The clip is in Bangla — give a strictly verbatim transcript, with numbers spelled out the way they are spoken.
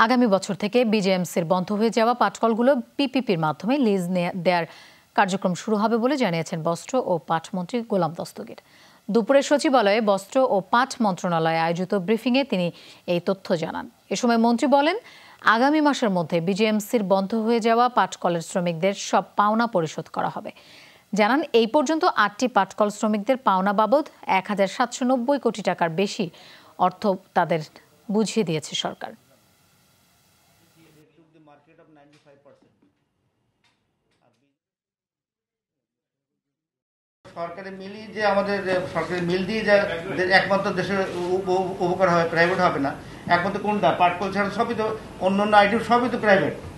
आगामी बछर थेके बीजेएमसीर बंध हये जावा पाटकलगुलो पीपीपिर माध्यमे लीज देयार कार्यक्रम शुरू होबे बोले जानिয়েছেন বস্ত্র ও পাট মন্ত্রী গোলাম দস্তগীর। দুপুরে সচিবালয়ে বস্ত্র ও পাট মন্ত্রণালয়ে আয়োজিত ব্রিফিংয়ে তিনি এই তথ্য জানান। এই সময় মন্ত্রী বলেন, আগামী মাসের মধ্যে বিজেএমসির বন্ধ হয়ে যাওয়া পাটকলের শ্রমিকদের সব পাওনা পরিশোধ করা হবে। জানান এই পর্যন্ত আটটি পাটকল শ্রমিকদের পাওনা বাবদ এক হাজার সাতশো নব্বই কোটি টাকার বেশি অর্থ তাদের বুঝিয়ে দিয়েছে সরকার। সরকারি মিলই যে আমাদের সরকারি মিল দিয়ে যা একমাত্র দেশের উপকার হবে, প্রাইভেট হবে না। একমাত্র কোনটা পাটকল ছাড়া সবই তো অন্য অন্য আইটেম সবই তো প্রাইভেট।